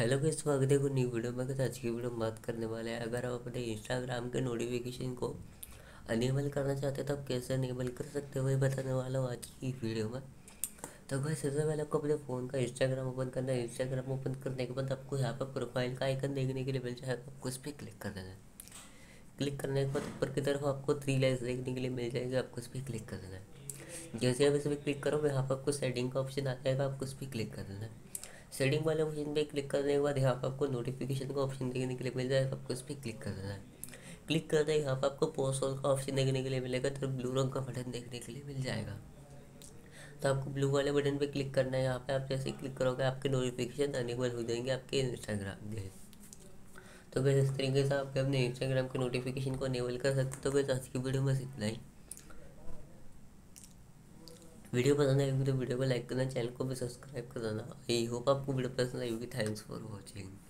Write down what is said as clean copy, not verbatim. Hello guys, स्वागत है एक न्यू वीडियो में। आज की वीडियो बात करने वाले हैं, अगर आप अपने इंस्टाग्राम के नोटिफिकेशन को अनेबल करना चाहते हो तो आप कैसे अनेबल कर सकते हो, ये बताने वाला हूँ आज की वीडियो में। तो गाइस, सबसे पहले आपको अपने फ़ोन का इंस्टाग्राम ओपन करना है। इंस्टाग्राम ओपन करने के बाद आपको यहाँ पर प्रोफाइल का आइकन देखने के लिए मिल जाएगा, आपको इस पर क्लिक कर देना है। क्लिक करने के बाद ऊपर की तरफ आपको 3 लाइन्स देखने के लिए मिल जाएगी, आपको इस पर क्लिक कर देना है। जैसे आप इस पर क्लिक करो, यहाँ पर आपको सेटिंग का ऑप्शन आ जाएगा, आपको इस पर क्लिक कर देना है। सेटिंग वाले ऑप्शन पे क्लिक करने के बाद यहाँ पर आपको नोटिफिकेशन का ऑप्शन देखने के लिए मिल जाएगा, आपको इस पर क्लिक कर देना है। क्लिक करते ही यहाँ पर आपको पोस्ट ऑल का ऑप्शन देखने के लिए मिलेगा, तो ब्लू रंग का बटन देखने के लिए मिल जाएगा। तो आपको ब्लू वाले बटन पे क्लिक करना है। यहाँ पे आप जैसे क्लिक करोगे आपके नोटिफिकेशन अनेबल हो जाएंगे आपके इंस्टाग्राम के। तो वैसे इस तरीके से आप अपने इंस्टाग्राम के नोटिफिकेशन को अनेबल कर सकते हो। वैसे आज की वीडियो में इतना ही। वीडियो पसंद आएगी तो वीडियो को लाइक करना, चैनल को भी सब्सक्राइब कर देना। आई होप आपको वीडियो पसंद आएगी। Thanks for watching.